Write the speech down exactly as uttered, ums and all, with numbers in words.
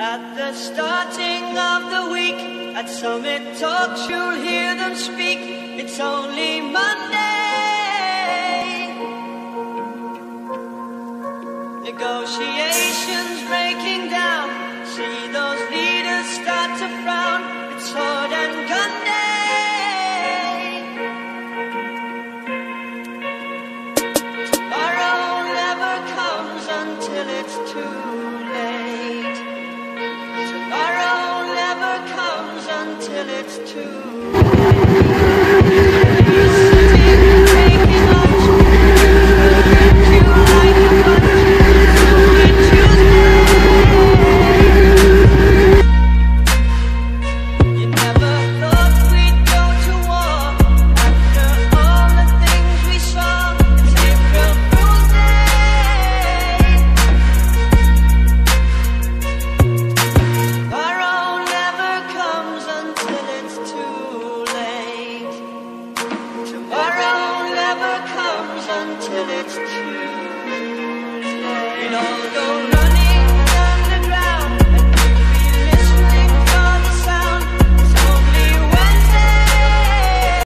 At the starting of the week, at Summit Talks you'll hear them speak. It's only Monday. Negotiations breaking down. See those leaders start to frown. It's sword and gun day. Tomorrow never comes until it's too late. Tomorrow never comes until it's too late. You're sitting taking off you like a bunch of till it's too late. It all go running.